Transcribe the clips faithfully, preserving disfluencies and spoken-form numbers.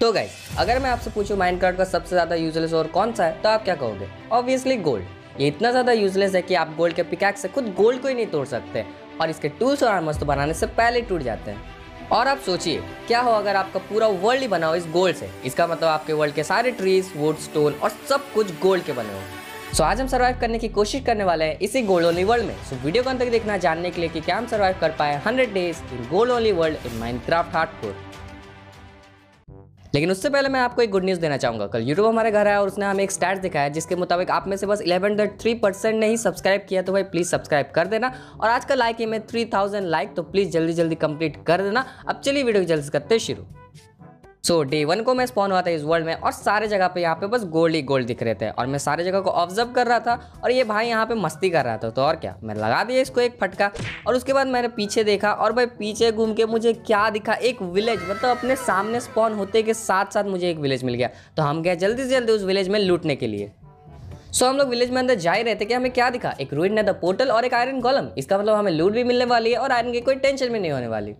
तो गाइस, अगर मैं आपसे पूछूं माइनक्राफ्ट का सबसे ज़्यादा यूजलेस और कौन सा है, तो आप क्या कहोगे? Obviously gold. ये इतना ज़्यादा यूजलेस है कि आप गोल्ड के पिकैक्स से खुद गोल्ड को ही नहीं तोड़ सकते, और इसके टूल्स और आर्मर्स तो बनाने से पहले ही टूट जाते हैं। और आप सोचिए क्या हो अगर आपका पूरा वर्ल्ड ही बना हो इस गोल्ड से। इसका मतलब आपके वर्ल्ड के सारे ट्रीज, वुड, स्टोन और सब कुछ गोल्ड के बने हो। सो आज हम सर्वाइव करने की कोशिश करने वाले हैं इसी गोल्ड ओनली वर्ल्ड में। सो वीडियो को अंत तक देखना जानने के लिए कि क्या हम सर्वाइव कर पाए hundred days in gold only world in Minecraft hardcore. लेकिन उससे पहले मैं आपको एक गुड न्यूज़ देना चाहूँगा। कल यूट्यूब हमारे घर आया और उसने हमें एक स्टैट्स दिखाया जिसके मुताबिक आप में से बस इलेवन पॉइंट थ्री परसेंट ने ही सब्सक्राइब किया, तो भाई प्लीज़ सब्सक्राइब कर देना। और आज का लाइक में थ्री थाउजेंड लाइक, तो प्लीज़ जल्दी जल्दी कंप्लीट कर देना। अब चलिए वीडियो को जल्दी से करते शुरू। सो डे वन को मैं स्पॉन हुआ था इस वर्ल्ड में, और सारे जगह पे यहाँ पे बस गोल्ड ही गोल्ड दिख रहे थे, और मैं सारे जगह को ऑब्जर्व कर रहा था, और ये भाई यहाँ पे मस्ती कर रहा था। तो और क्या, मैं लगा दिया इसको एक फटका, और उसके बाद मैंने पीछे देखा, और भाई पीछे घूम के मुझे क्या दिखा, एक विलेज। मतलब अपने सामने स्पॉन होते के साथ साथ मुझे एक विलेज मिल गया, तो हम गए जल्दी से जल्दी उस विलेज में लूटने के लिए। सो so, हम लोग विलेज में अंदर जा ही रहे थे कि हमें क्या दिखा, एक रूइन नेदर पोर्टल और एक आयरन कॉलम। इसका मतलब हमें लूट भी मिलने वाली है और आयरन की कोई टेंशन भी नहीं होने वाली।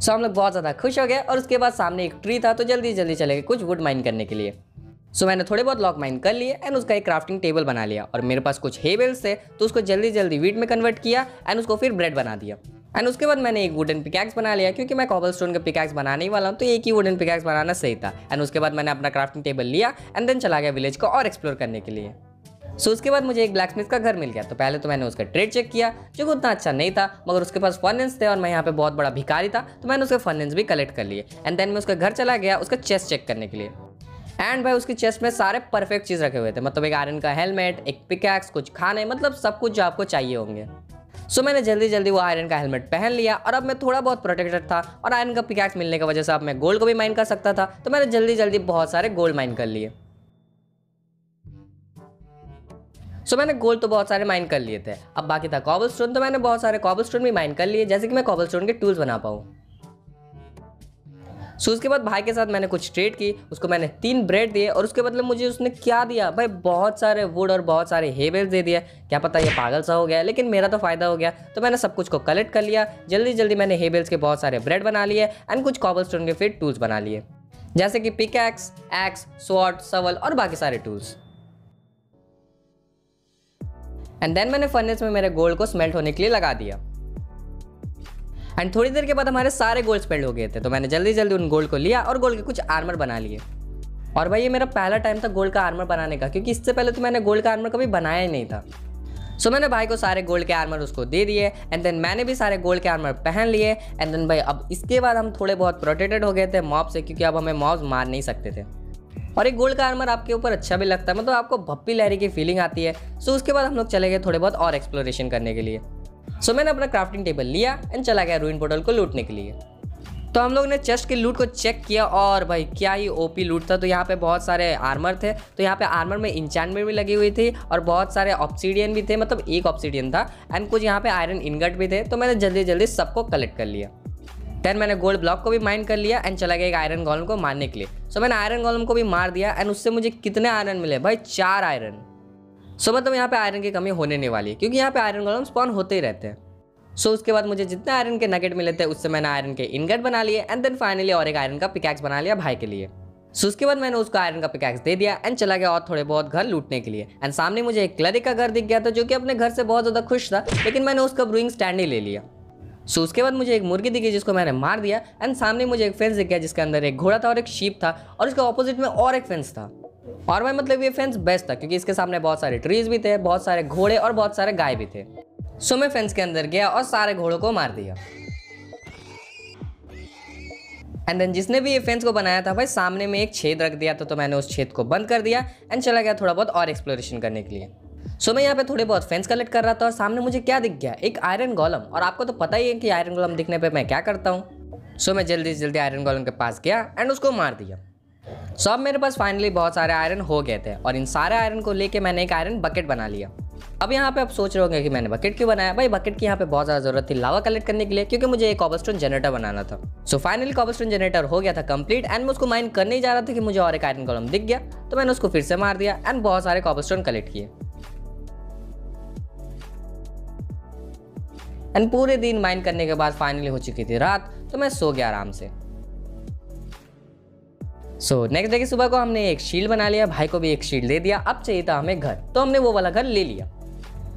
सो so, हम लोग बहुत ज़्यादा खुश हो गए, और उसके बाद सामने एक ट्री था, तो जल्दी जल्दी चले गए कुछ वुड माइन करने के लिए। सो so, मैंने थोड़े बहुत लॉक माइन कर लिए एंड उसका एक क्राफ्टिंग टेबल बना लिया, और मेरे पास कुछ हेबल्स थे, तो उसको जल्दी जल्दी वीट में कन्वर्ट किया एंड उसको फिर ब्रेड बना दिया। एंड उसके बाद मैंने एक वुडन पिकैक्स बना लिया, क्योंकि मैं कॉबलस्टोन का पिकैक्स बनाने ही वाला हूँ, तो एक ही वुडन पिकैक्स बनाना सही था। एंड उसके बाद मैंने अपना क्राफ्टिंग टेबल लिया एंड देन चला गया विलेज को और एक्सप्लोर करने के लिए। सो so, उसके बाद मुझे एक ब्लैक स्मिथ का घर मिल गया, तो पहले तो मैंने उसका ट्रेड चेक किया जो कि उतना अच्छा नहीं था, मगर उसके पास फर्नेस थे और मैं यहाँ पे बहुत बड़ा भिखारी था, तो मैंने उसके फर्नेस भी कलेक्ट कर लिए। एंड देन मैं उसका घर चला गया उसका चेस्ट चेक करने के लिए। एंड भाई उसकी चेस्ट में सारे परफेक्ट चीज़ रखे हुए थे, मतलब एक आयरन का हेलमेट, एक पिकैक्स, कुछ खाने, मतलब सब कुछ जो आपको चाहिए होंगे। सो so, मैंने जल्दी जल्दी वो आयरन का हेलमेट पहन लिया, और अब मैं थोड़ा बहुत प्रोटेक्टेड था, और आयरन का पिकैक्स मिलने की वजह से अब मैं गोल्ड को भी माइन कर सकता था, तो मैंने जल्दी जल्दी बहुत सारे गोल्ड माइन कर लिए। सो so, मैंने गोल्ड तो बहुत सारे माइन कर लिए थे, अब बाकी था कॉबलस्टोन, तो मैंने बहुत सारे कॉबलस्टोन भी माइन कर लिए, जैसे कि मैं कॉबलस्टोन के टूल्स बना पाऊँ। सो so, उसके बाद भाई के साथ मैंने कुछ ट्रेड की, उसको मैंने तीन ब्रेड दिए, और उसके बदले मुझे उसने क्या दिया भाई, बहुत सारे वुड और बहुत सारे हेबल्स दे दिए। क्या पता ये पागल सा हो गया, लेकिन मेरा तो फ़ायदा हो गया, तो मैंने सब कुछ को कलेक्ट कर लिया। जल्दी जल्दी मैंने हेबल्स के बहुत सारे ब्रेड बना लिए एंड कुछ कॉबलस्टोन के फिर टूल्स बना लिए, जैसे कि पिकैक्स, एक्स, स्वॉर्ड, सवल और बाकी सारे टूल्स। एंड देन मैंने फर्नेस में मेरे गोल्ड को स्मेल्ट होने के लिए लगा दिया। एंड थोड़ी देर के बाद हमारे सारे गोल्ड स्मेल्ट हो गए थे, तो मैंने जल्दी जल्दी उन गोल्ड को लिया और गोल्ड के कुछ आर्मर बना लिए। और भाई ये मेरा पहला टाइम था गोल्ड का आर्मर बनाने का, क्योंकि इससे पहले तो मैंने गोल्ड का आर्मर कभी बनाया ही नहीं था। सो so, मैंने भाई को सारे गोल्ड के आर्मर उसको दे दिए, एंड देन मैंने भी सारे गोल्ड के आर्मर पहन लिए। एंड देन भाई अब इसके बाद हम थोड़े बहुत प्रोटेक्टेड हो गए थे मॉब से, क्योंकि अब हमें मॉब्स मार नहीं सकते थे, और एक गोल्ड का आर्मर आपके ऊपर अच्छा भी लगता है, मतलब आपको भप्पी लहरी की फीलिंग आती है। सो उसके बाद हम लोग चले गए थोड़े बहुत और एक्सप्लोरेशन करने के लिए। सो मैंने अपना क्राफ्टिंग टेबल लिया एंड चला गया रूइन पोर्टल को लूटने के लिए। तो हम लोग ने चेस्ट के लूट को चेक किया, और भाई क्या ही ओपी लूट था। तो यहाँ पे बहुत सारे आर्मर थे, तो यहाँ पे आर्मर में इंचैंटमेंट भी लगी हुई थी, और बहुत सारे ऑब्सीडियन भी थे, मतलब एक ऑब्सीडियन था, एंड कुछ यहाँ पे आयरन इनगट भी थे। तो मैंने जल्दी जल्दी सबको कलेक्ट कर लिया। देन मैंने गोल्ड ब्लॉक को भी माइन कर लिया एंड चला गया एक आयरन गोलम को मारने के लिए। सो so, मैंने आयरन गोलम को भी मार दिया, एंड उससे मुझे कितने आयरन मिले भाई, चार आयरन। सो so, मतलब यहाँ पे आयरन की कमी होने नहीं वाली, क्योंकि यहाँ पे आयरन गोलम स्पॉन होते ही रहते हैं। सो so, उसके बाद मुझे जितने आयरन के नगेट मिले थे उससे मैंने आयरन के इनगट बना लिए, एंड देन फाइनली और एक आयरन का पिकैक्स बना लिया भाई के लिए। सो so, उसके बाद मैंने उसको आयरन का पिकैक्स दे दिया एंड चला गया और थोड़े बहुत घर लूटने के लिए। एंड सामने मुझे एक क्लरिक का घर दिख गया था, जो कि अपने घर से बहुत ज़्यादा खुश था, लेकिन मैंने उसका ब्रूइंग स्टैंड ही ले लिया। सो so, उसके बाद मुझे एक मुर्गी दिखी जिसको मैंने मार दिया, एंड सामने मुझे एक फेंस दिख गया जिसके अंदर एक घोड़ा था और एक शीप था, और उसके ऑपोजिट में और एक फेंस था। और भाई मतलब ये फेंस बेस्ट था, क्योंकि इसके सामने बहुत सारे ट्रीज भी थे, बहुत सारे घोड़े और बहुत सारे गाय भी थे। सो so, मैं फेंस के अंदर गया और सारे घोड़ों को मार दिया। एंड देन जिसने भी ये फेंस को बनाया था भाई सामने में एक छेद रख दिया था, तो मैंने उस छेद को बंद कर दिया एंड चला गया थोड़ा बहुत और एक्सप्लोरेशन करने के लिए। सो so, मैं यहाँ पे थोड़े बहुत फेंस कलेक्ट कर रहा था, और सामने मुझे क्या दिख गया, एक आयरन गोलम। और आपको तो पता ही है कि आयरन गोलम दिखने पे मैं क्या करता हूँ। सो so, मैं जल्दी जल्दी आयरन गोलम के पास गया एंड उसको मार दिया। सो so, अब मेरे पास फाइनली बहुत सारे आयरन हो गए थे, और इन सारे आयरन को लेके मैंने एक आयरन बकेट बना लिया। अब यहाँ पे आप सोच रहे होंगे कि मैंने बकेट क्यों बनाया। भाई बकेट की यहाँ पे बहुत ज़्यादा ज़रूरत थी लावा कलेक्ट करने के लिए, क्योंकि मुझे एक कॉबलस्टोन जनरेटर बनाना था। सो फाइनली कॉबलस्टोन जनरेटर हो गया था कंप्लीट, एंड मैं उसको माइन करने ही जा रहा था कि मुझे और एक आयरन गोलम दिख गया, तो मैंने उसको फिर से मार दिया एंड बहुत सारे कॉबलस्टोन कलेक्ट किए। एंड पूरे दिन माइन करने के बाद फाइनली हो चुकी थी रात, तो मैं सो गया आराम से। सो नेक्स्ट डे की सुबह को हमने एक शील्ड बना लिया, भाई को भी एक शील्ड दे दिया। अब चाहिए था हमें घर, तो हमने वो वाला घर ले लिया।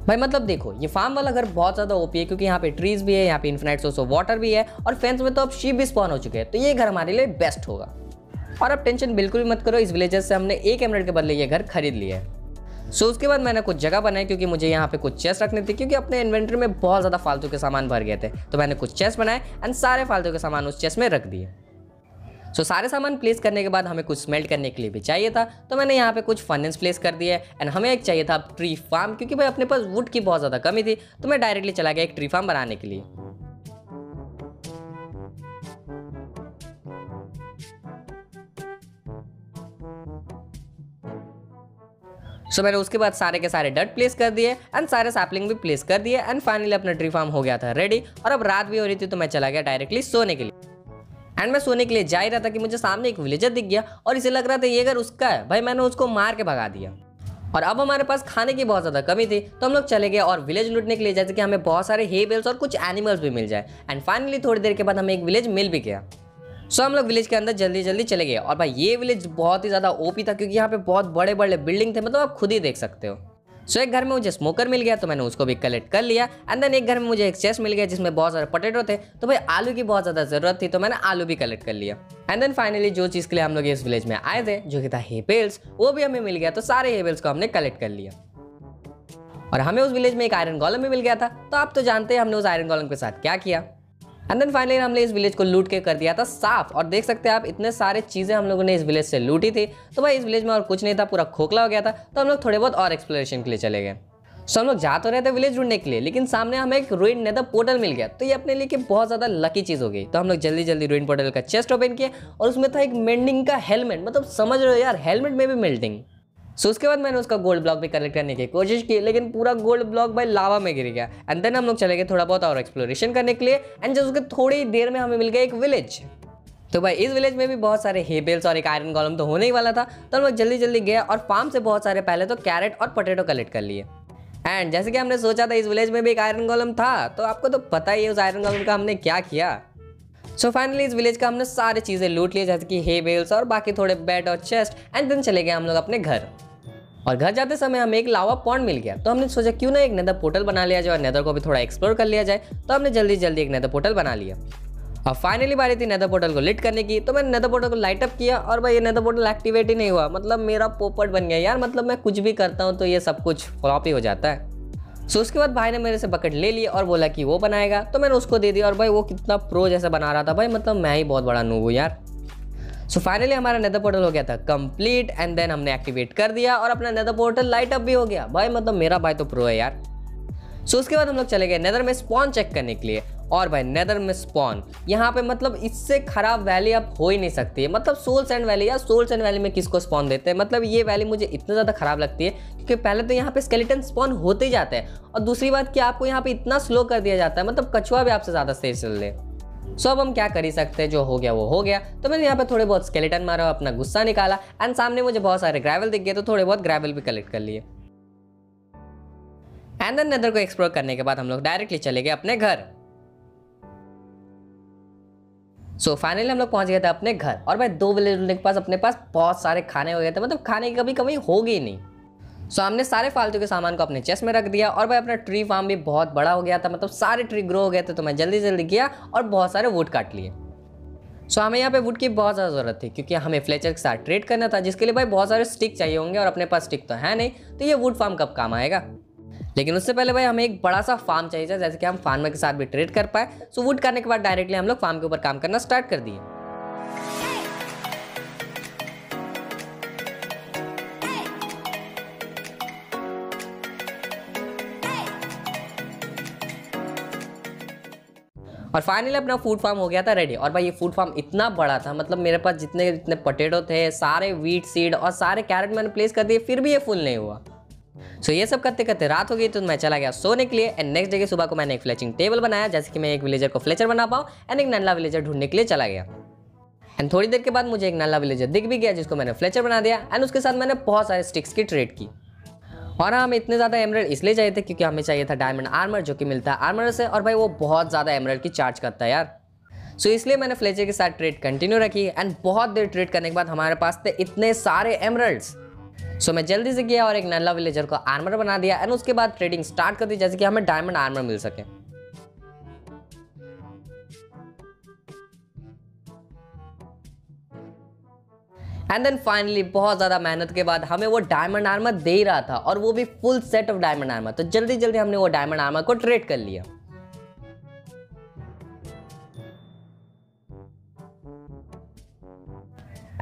भाई मतलब देखो ये फार्म वाला घर बहुत ज़्यादा ओपी है, क्योंकि यहाँ पे ट्रीज भी है, यहाँ पे इन्फिनाइट सोर्स ऑफ वाटर भी है, और फेंस में तो अब शीप भी स्पॉन हो चुके हैं, तो ये घर हमारे लिए बेस्ट होगा। और अब टेंशन बिल्कुल भी मत करो, इस विलेजर से हमने एक एमरल्ड के बदले ये घर खरीद लिया है। सो उसके बाद मैंने कुछ जगह बनाई, क्योंकि मुझे यहाँ पे कुछ चेस्ट रखने थे, क्योंकि अपने इन्वेंट्री में बहुत ज़्यादा फालतू के सामान भर गए थे। तो मैंने कुछ चेस्ट बनाए एंड सारे फालतू के सामान उस चेस्ट में रख दिए। सो so, सारे सामान प्लेस करने के बाद हमें कुछ स्मेल्ट करने के लिए भी चाहिए था, तो मैंने यहाँ पे कुछ फर्नेस प्लेस कर दिया है। एंड हमें एक चाहिए था ट्री फार्म, क्योंकि भाई अपने पास वुड की बहुत ज़्यादा कमी थी, तो मैं डायरेक्टली चला गया एक ट्री फार्म बनाने के लिए। सो so, मैंने उसके बाद सारे के सारे डट प्लेस कर दिए एंड सारे सैपलिंग भी प्लेस कर दिए एंड फाइनली अपना ट्री फार्म हो गया था रेडी। और अब रात भी हो रही थी, तो मैं चला गया डायरेक्टली सोने के लिए। एंड मैं सोने के लिए जा ही रहा था कि मुझे सामने एक विलेजर दिख गया और इसे लग रहा था ये घर उसका है। भाई मैंने उसको मार के भगा दिया। और अब हमारे पास खाने की बहुत ज़्यादा कमी थी, तो हम लोग चले गए और विलेज लूटने के लिए, जैसे कि हमें बहुत सारे हे बेल्स और कुछ एनिमल्स भी मिल जाए। एंड फाइनली थोड़ी देर के बाद हमें एक विलेज मिल भी गया। सो हम लोग विलेज के अंदर जल्दी जल्दी चले गए। और भाई ये विलेज बहुत ही ज़्यादा ओपी था, क्योंकि यहाँ पे बहुत बड़े बड़े बिल्डिंग थे, मतलब आप खुद ही देख सकते हो। सो so, एक घर में मुझे स्मोकर मिल गया, तो मैंने उसको भी कलेक्ट कर लिया। एंड देन एक घर में मुझे एक चेस्ट मिल गया जिसमें बहुत सारे पोटैटो थे, तो भाई आलू की बहुत ज़्यादा ज़रूरत थी, तो मैंने आलू भी कलेक्ट कर लिया। एंड देन फाइनली जो चीज़ के लिए हम लोग इस विलेज में आए थे, जो कि था हे बेल्स, वो भी हमें मिल गया। तो सारे हे बेल्स को हमने कलेक्ट कर लिया। और हमें उस विलेज में एक आयरन गोलम भी मिल गया था, तो आप तो जानते हैं हमने उस आयरन गोलम के साथ क्या किया। एंड देन फाइनली हमने इस विलेज को लूट के कर दिया था साफ। और देख सकते हैं आप, इतने सारे चीज़ें हम लोगों ने इस विलेज से लूटी थी। तो भाई इस विलेज में और कुछ नहीं था, पूरा खोखला हो गया था, तो हम लोग थोड़े बहुत और एक्सप्लोरेशन के लिए चले गए। सो हम लोग जा तो रहे थे विलेज ढूंढने के लिए, लेकिन सामने हमें एक रूइन नेदर पोर्टल मिल गया, तो ये अपने लिए बहुत ज़्यादा लकी चीज़ हो गई। तो हम लोग जल्दी जल्दी रूइन पोर्टल का चेस्ट ओपन किया और उसमें था एक मेल्टिंग का हेलमेट, मतलब समझ रहे हो यार, हेलमेट में भी मेल्टिंग। सो उसके बाद मैंने उसका गोल्ड ब्लॉक भी कलेक्ट करने की कोशिश की, लेकिन पूरा गोल्ड ब्लॉक भाई लावा में गिर गया। एंड देन हम लोग चले गए थोड़ा बहुत और एक्सप्लोरेशन करने के लिए। एंड जस्ट उसके थोड़ी देर में हमें मिल गया एक विलेज। तो भाई इस विलेज में भी बहुत सारे हे बेल्स और एक आयरन गोलम तो होने ही वाला था, तो हम लोग जल्दी जल्दी गए और फार्म से बहुत सारे पहले तो कैरेट और पोटैटो कलेक्ट कर लिए। एंड जैसे कि हमने सोचा था इस विलेज में भी एक आयरन गोलम था, तो आपको तो पता ही है उस आयरन गोलम का हमने क्या किया। सो so फाइनली इस विलेज का हमने सारी चीज़ें लूट लिए, जैसे कि हे बेल्स और बाकी थोड़े बेड और चेस्ट। एंड देन चले गए हम लोग अपने घर। और घर जाते समय हमें एक लावा पॉन्ड मिल गया, तो हमने सोचा क्यों ना एक नेदर पोर्टल बना लिया जाए और नेदर को भी थोड़ा एक्सप्लोर कर लिया जाए। तो हमने जल्दी जल्दी एक नेदर पोर्टल बना लिया। और फाइनली बारी थी नेदर पोर्टल को लिट करने की, तो मैंने नेदर पोर्टल को लाइट अप किया और भाई ये नेदर पोर्टल एक्टिवेट ही नहीं हुआ। मतलब मेरा पोपट बन गया यार, मतलब मैं कुछ भी करता हूँ तो ये सब कुछ फ्लॉप ही हो जाता है। सो उसके बाद भाई ने मेरे से बकेट ले लिया और बोला कि वो बनाएगा, तो मैंने उसको दे दिया। और भाई वो कितना प्रो जैसा बना रहा था, भाई मतलब मैं ही बहुत बड़ा नूब हूँ यार। सो so फाइनली हमारा नेदर पोर्टल हो गया था कंप्लीट। एंड देन हमने एक्टिवेट कर दिया और अपना नेदर पोर्टल लाइट अप भी हो गया। भाई मतलब मेरा भाई तो प्रो है यार। सो so उसके बाद हम लोग चले गए नेदर में स्पॉन चेक करने के लिए। और भाई नेदर में स्पॉन यहाँ पे मतलब इससे खराब वैली आप हो ही नहीं सकती है। मतलब सोल सैंड वैली, या सोल सैंड वैली में किसको स्पॉन देते हैं, मतलब ये वैली मुझे इतना ज़्यादा खराब लगती है, क्योंकि पहले तो यहाँ पे स्केलेटन स्पॉन होते जाते हैं, और दूसरी बात कि आपको यहाँ पे इतना स्लो कर दिया जाता है, मतलब कछुआ भी आपसे ज़्यादा तेज चल रहे। सो अब हम क्या कर ही सकते हैं, जो हो गया वो हो गया। तो मैंने यहाँ पे थोड़े बहुत स्केलेटन मारा, अपना गुस्सा निकाला। एंड सामने मुझे बहुत सारे ग्रेवल दिख गए, तो थोड़े बहुत ग्रेवल भी कलेक्ट कर लिए। एंड देन नेदर को एक्सप्लोर करने के बाद हम लोग डायरेक्टली चले गए अपने घर। सो so, फाइनली हम लोग पहुंच गए थे अपने घर। और भाई दो विलेज ढूंढने के पास अपने पास बहुत सारे खाने हो गए थे, मतलब खाने की कभी कमी होगी नहीं। सो so, हमने सारे फालतू के सामान को अपने चेस्ट में रख दिया। और भाई अपना ट्री फार्म भी बहुत बड़ा हो गया था, मतलब सारे ट्री ग्रो हो गए थे, तो मैं जल्दी जल्दी गया और बहुत सारे वुड काट लिए। सो so, हमें यहाँ पे वुड की बहुत ज़्यादा ज़रूरत थी, क्योंकि हमें फ्लेचर के साथ ट्रेड करना था, जिसके लिए भाई बहुत सारे स्टिक चाहिए होंगे, और अपने पास स्टिक तो है नहीं, तो ये वुड फार्म कब काम आएगा। लेकिन उससे पहले भाई हमें एक बड़ा सा फार्म चाहिए था, जैसे कि हम फार्मर के साथ भी ट्रेड कर पाए। सो वुड करने के बाद डायरेक्टली हम लोग फार्म के ऊपर काम करना स्टार्ट कर दिए। और फाइनली अपना फूड फार्म हो गया था रेडी। और भाई ये फूड फार्म इतना बड़ा था, मतलब मेरे पास जितने जितने पोटैटो थे, सारे व्हीट सीड और सारे कैरेट मैंने प्लेस कर दिए, फिर भी ये फुल नहीं हुआ। सो so, ये सब करते करते रात हो गई, तो मैं चला गया सोने के लिए। एंड नेक्स्ट डे की सुबह को मैंने एक फ्लेचिंग टेबल बनाया, जैसे कि मैं एक विलेजर को फ्लेचर बना पाऊँ। एंड एक नल्ला विलेजर ढूंढने के लिए चला गया। एंड थोड़ी देर के बाद मुझे एक नल्ला विलेजर दिख भी गया, जिसको मैंने फ्लेचर बना दिया। एंड उसके साथ मैंने बहुत सारे स्टिक्स की ट्रेड की। और हाँ, हमें इतने ज़्यादा एमरल्ड इसलिए चाहिए थे क्योंकि हमें चाहिए था डायमंड आर्मर, जो कि मिलता है आर्मर से। और भाई वो बहुत ज़्यादा एमरल्ड की चार्ज करता है यार। सो इसलिए मैंने फ्लेचे के साथ ट्रेड कंटिन्यू रखी एंड बहुत देर ट्रेड करने के बाद हमारे पास थे इतने सारे एमरल्ड्स। सो so, मैं जल्दी से गया और एक नल्ला विलेजर को आर्मर बना दिया एंड उसके बाद ट्रेडिंग स्टार्ट कर दी जैसे कि हमें डायमंड आर्मर मिल सके। एंड देन फाइनली बहुत ज़्यादा मेहनत के बाद हमें वो डायमंड आर्मर दे ही रहा था और वो भी full set of diamond armour. तो जल्दी जल्दी हमने वो डायमंड आर्मर को ट्रेड कर लिया।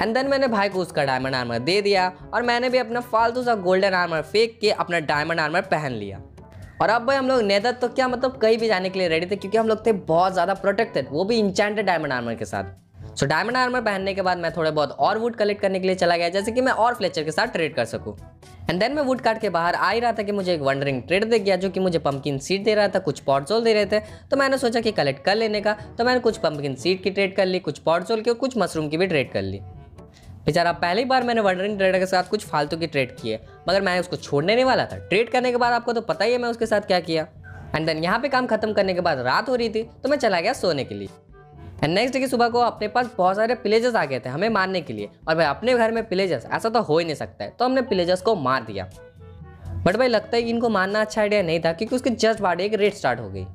एंड देन मैंने भाई को उसका डायमंड आर्मर दे दिया और मैंने भी अपना फालतू सा गोल्डन आर्मर फेंक के अपना डायमंड आर्मर पहन लिया। और अब भाई हम लोग नेदर तो क्या मतलब कहीं भी जाने के लिए रेडी थे क्योंकि हम लोग थे बहुत ज़्यादा प्रोटेक्टेड, वो भी इंचेंटेड डायमंड आर्मर के साथ। सो डायमंड आर्मर पहनने के बाद मैं थोड़े बहुत और वुड कलेक्ट करने के लिए चला गया जैसे कि मैं और फ्लेचर के साथ ट्रेड कर सकूं। एंड देन मैं वुड काट के बाहर आ ही रहा था कि मुझे एक वंडरिंग ट्रेड दे गया जो कि मुझे पंपकिन सीड दे रहा था, कुछ पॉटजोल दे रहे थे। तो मैंने सोचा कि कलेक्ट कर लेने का, तो मैंने कुछ पंपकिन सीड की ट्रेड कर ली, कुछ पॉटजोल की और कुछ मशरूम की भी ट्रेड कर ली। बेचारा पहली बार मैंने वंडरिंग ट्रेडर के साथ कुछ फालतू की ट्रेड की है मगर मैं उसको छोड़ने नहीं वाला था। ट्रेड करने के बाद आपको तो पता ही है मैं उसके साथ क्या किया। एंड देन यहाँ पे काम खत्म करने के बाद रात हो रही थी तो मैं चला गया सोने के लिए। एंड नेक्स्ट डे की सुबह को अपने पास बहुत सारे पिलेजर्स आ गए थे हमें मारने के लिए। और भाई अपने घर में पिलेजर्स, ऐसा तो हो ही नहीं सकता है। तो हमने पिलेजर्स को मार दिया बट भाई लगता है कि इनको मारना अच्छा आइडिया नहीं था क्योंकि उसके जस्ट बाद एक रेड स्टार्ट हो गई।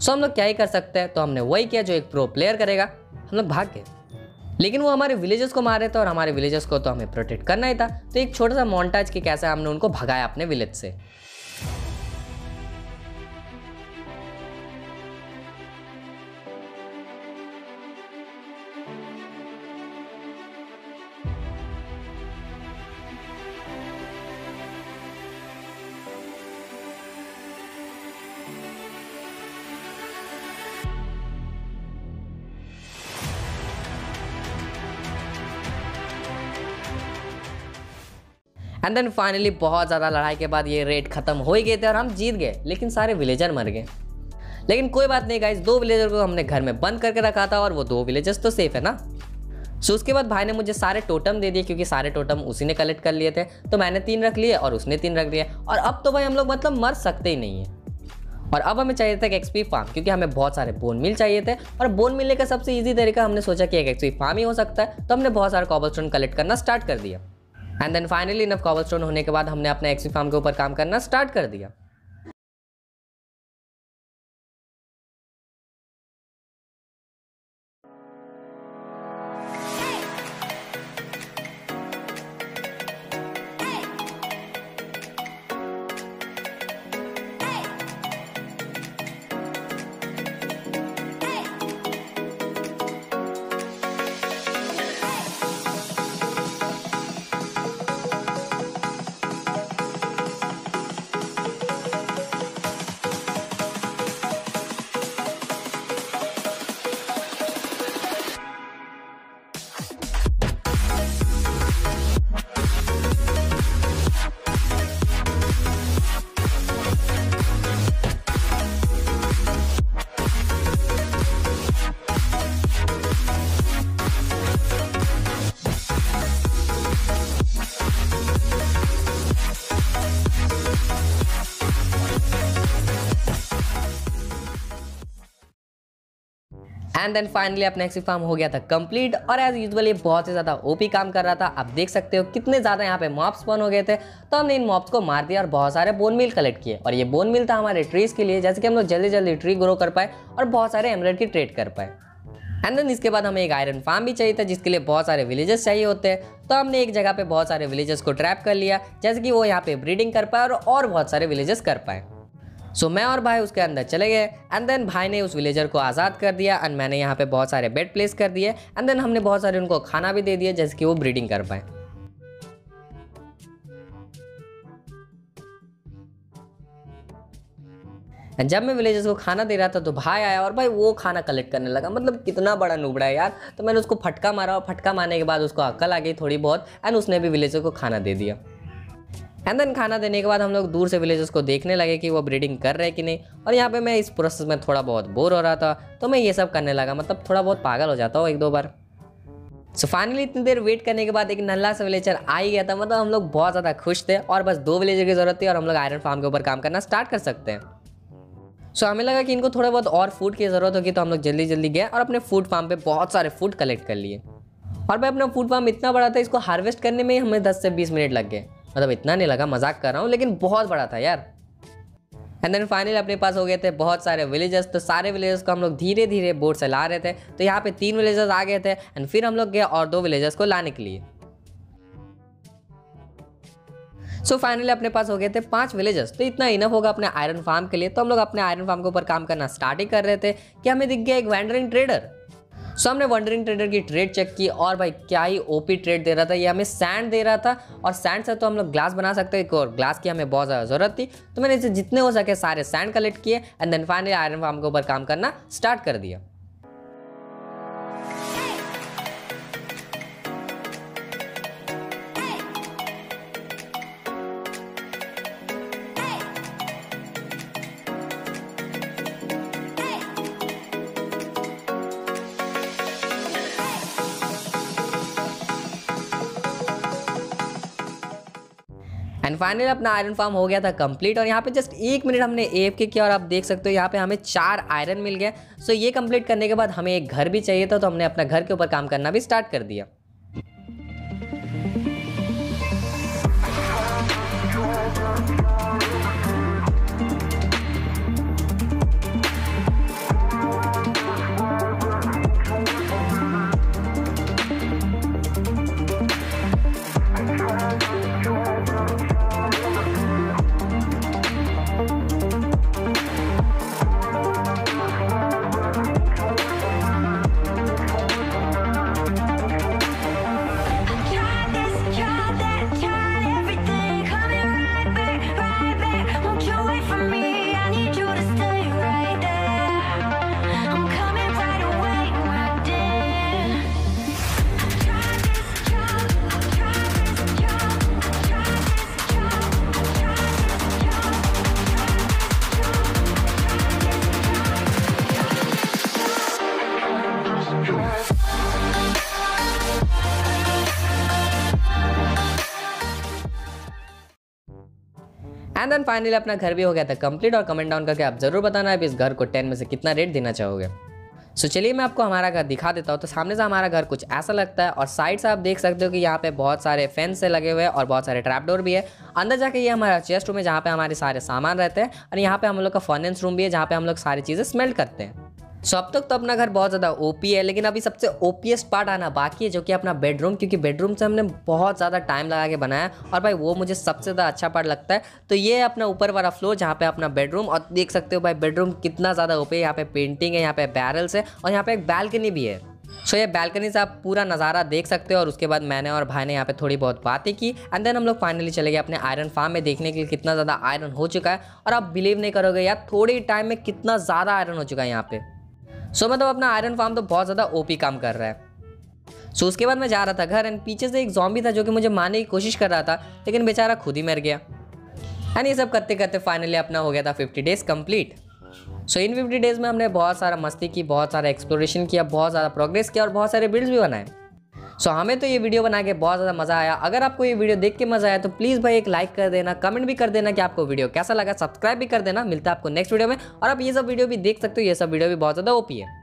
सो हम लोग क्या ही कर सकते हैं, तो हमने वही किया जो एक प्रो प्लेयर करेगा, हम लोग भाग गए। लेकिन वो हमारे विलेजर्स को मार रहे थे और हमारे विलेजर्स को तो हमें प्रोटेक्ट करना ही था। तो एक छोटा सा मॉन्टाज कि कैसे हमने उनको भगाया अपने विलेज से। एंड देन फाइनली बहुत ज़्यादा लड़ाई के बाद ये रेड खत्म हो ही गए थे और हम जीत गए लेकिन सारे विलेजर मर गए। लेकिन कोई बात नहीं गाइस, दो विलेजर को हमने घर में बंद करके रखा था और वो दो विलेजर्स तो सेफ है ना। सो उसके बाद भाई ने मुझे सारे टोटम दे दिए क्योंकि सारे टोटम उसी ने कलेक्ट कर लिए थे। तो मैंने तीन रख लिए और उसने तीन रख लिए और अब तो भाई हम लोग मतलब मर सकते ही नहीं है। और अब हमें चाहिए था एक एक्सपी फार्म क्योंकि हमें बहुत सारे बोन मिल चाहिए थे और बोन मिलने का सबसे ईजी तरीका हमने सोचा कि एक एक्सपी फार्म ही हो सकता है। तो हमने बहुत सारे कॉबलस्टोन कलेक्ट करना स्टार्ट कर दिया। And then finally enough cobblestone होने के बाद हमने अपने एक्सपी फार्म के ऊपर काम करना स्टार्ट कर दिया। एंड देन फाइनली अपना एक्सपी फार्म हो गया था कंप्लीट और एज यूजुअल ये बहुत ही ज़्यादा ओपी काम कर रहा था। आप देख सकते हो कितने ज़्यादा यहाँ पे मॉब्स बन हो गए थे। तो हमने इन मॉब्स को मार दिया और बहुत सारे बोन मिल कलेक्ट किए और ये बोन मिल था हमारे ट्रीज़ के लिए जैसे कि हम लोग जल्दी जल्दी ट्री ग्रो कर पाए और बहुत सारे एमरल्ड की ट्रेड कर पाए। एंड देन इसके बाद हमें एक आयरन फार्म भी चाहिए था जिसके लिए बहुत सारे विलेजर्स चाहिए होते हैं। तो हमने एक जगह पर बहुत सारे विलेजर्स को ट्रैप कर लिया जैसे कि वो यहाँ पर ब्रीडिंग कर पाए और, और बहुत सारे विलेजर्स कर पाए। सो so, मैं और भाई उसके अंदर चले गए एंड देन भाई ने उस विलेजर को आज़ाद कर दिया एंड मैंने यहाँ पे बहुत सारे बेड प्लेस कर दिए एंड देन हमने बहुत सारे उनको खाना भी दे दिया जैसे कि वो ब्रीडिंग कर पाए। एंड जब मैं विलेजर्स को खाना दे रहा था तो भाई आया और भाई वो खाना कलेक्ट करने लगा, मतलब कितना बड़ा नुबड़ा है यार। तो मैंने उसको फटका मारा और फटका मारने के बाद उसको अक्ल आ गई थोड़ी बहुत एंड उसने भी विलेजर को खाना दे दिया। एंड देन खाना देने के बाद हम लोग दूर से विलेजर्स को देखने लगे कि वो ब्रीडिंग कर रहे कि नहीं। और यहाँ पे मैं इस प्रोसेस में थोड़ा बहुत बोर हो रहा था तो मैं ये सब करने लगा, मतलब थोड़ा बहुत पागल हो जाता हूँ एक दो बार। सो so, फाइनली इतनी देर वेट करने के बाद एक नल्ला सा विलेजर आ ही गया था, मतलब हम लोग बहुत ज़्यादा खुश थे और बस दो विलेजर की ज़रूरत थी और हम लोग आयरन फार्म के ऊपर काम करना स्टार्ट कर सकते हैं। सो हमें लगा कि इनको थोड़ा बहुत और फूड की ज़रूरत होगी, तो हम लोग जल्दी जल्दी गए और अपने फूड फार्म पे बहुत सारे फूड कलेक्ट कर लिए। और भाई अपना फूड फार्म इतना बड़ा था, इसको हार्वेस्ट करने में ही हमें दस से बीस मिनट लग गए। मतलब इतना नहीं लगा, मजाक कर रहा हूँ, लेकिन बहुत बड़ा था यार। एंड देन फाइनली अपने पास हो गए थे बहुत सारे विलेजेस। तो सारे विलेजेस को हम लोग धीरे धीरे बोर्ड से ला रहे थे। तो यहाँ पे तीन विलेजेस आ गए थे एंड फिर हम लोग गए और दो विलेजेस को लाने के लिए। सो so फाइनली अपने पास हो गए थे पांच विलेजेस। तो इतना इनफ होगा अपने आयरन फार्म के लिए। तो हम लोग अपने आयरन फार्म के ऊपर काम करना स्टार्ट ही कर रहे थे कि हमें दिख गया एक वैंडरिंग ट्रेडर। सो so हमने वैंडरिंग ट्रेडर की ट्रेड चेक की और भाई क्या ही ओपी ट्रेड दे रहा था। ये हमें सैंड दे रहा था और सैंड से तो हम लोग ग्लास बना सकते हैं और ग्लास की हमें बहुत ज़्यादा ज़रूरत थी। तो मैंने इसे जितने हो सके सारे सैंड कलेक्ट किए and then finally iron farm के ऊपर काम करना स्टार्ट कर दिया। एंड फाइनली अपना आयरन फार्म हो गया था कंप्लीट। और यहाँ पे जस्ट एक मिनट हमने एएफके किया और आप देख सकते हो यहाँ पे हमें चार आयरन मिल गया। सो ये कंप्लीट करने के बाद हमें एक घर भी चाहिए था, तो हमने अपना घर के ऊपर काम करना भी स्टार्ट कर दिया। एंड देन फाइनली अपना घर भी हो गया था कंप्लीट। और कमेंट डाउन करके आप जरूर बताना आप इस घर को टेन में से कितना रेट देना चाहोगे। सो so, चलिए मैं आपको हमारा घर दिखा देता हूँ। तो सामने से हमारा घर कुछ ऐसा लगता है और साइड से आप देख सकते हो कि यहाँ पे बहुत सारे फेंस से लगे हुए हैं और बहुत सारे ट्रैपडोर भी है। अंदर जाके ये हमारा चेस्ट रूम है जहाँ पे हमारे सारे सामान रहते हैं और यहाँ पे हम लोग का फाइनेंस रूम भी है जहाँ पे हम लोग सारी चीज़ें स्मेल्ट करते हैं। सो so, अब तक तो अपना घर बहुत ज़्यादा ओपी है, लेकिन अभी सबसे ओपीएस्ट पार्ट आना बाकी है जो कि अपना बेडरूम, क्योंकि बेडरूम से हमने बहुत ज़्यादा टाइम लगा के बनाया और भाई वो मुझे सबसे ज़्यादा अच्छा पार्ट लगता है। तो ये है अपना ऊपर वाला फ्लोर जहाँ पे अपना बेडरूम, और देख सकते हो भाई बेडरूम कितना ज़्यादा ओपी है। यहाँ पे पेंटिंग है, यहाँ पे बैरल्स है और यहाँ पे एक बालकनी भी है। सो so, ये बालकनी से आप पूरा नज़ारा देख सकते हो। और उसके बाद मैंने और भाई ने यहाँ पे थोड़ी बहुत बातें की एंड देन हम लोग फाइनली चले गए अपने आयरन फार्म में देखने के लिए कितना ज़्यादा आयरन हो चुका है। और आप बिलीव नहीं करोगे यार, थोड़े ही टाइम में कितना ज़्यादा आयरन हो चुका है यहाँ पे। सो so, मतलब अपना आयरन फार्म तो बहुत ज़्यादा ओपी काम कर रहा है। सो so, उसके बाद मैं जा रहा था घर एंड पीछे से एक ज़ॉम्बी था जो कि मुझे मारने की कोशिश कर रहा था, लेकिन बेचारा खुद ही मर गया। एंड ये सब करते करते फाइनली अपना हो गया था फिफ्टी डेज़ कंप्लीट। सो इन फिफ्टी डेज़ में हमने बहुत सारा मस्ती की, बहुत सारा एक्सप्लोरेशन किया, बहुत ज़्यादा प्रोग्रेस किया और बहुत सारे बिल्ड्स भी बनाए। सो so, हमें तो ये वीडियो बना के बहुत ज़्यादा मज़ा आया। अगर आपको ये वीडियो देख के मज़ा आया तो प्लीज़ भाई एक लाइक कर देना, कमेंट भी कर देना कि आपको वीडियो कैसा लगा, सब्सक्राइब भी कर देना। मिलता है आपको नेक्स्ट वीडियो में। और आप ये सब वीडियो भी देख सकते हो, ये सब वीडियो भी बहुत ज़्यादा ओपी है।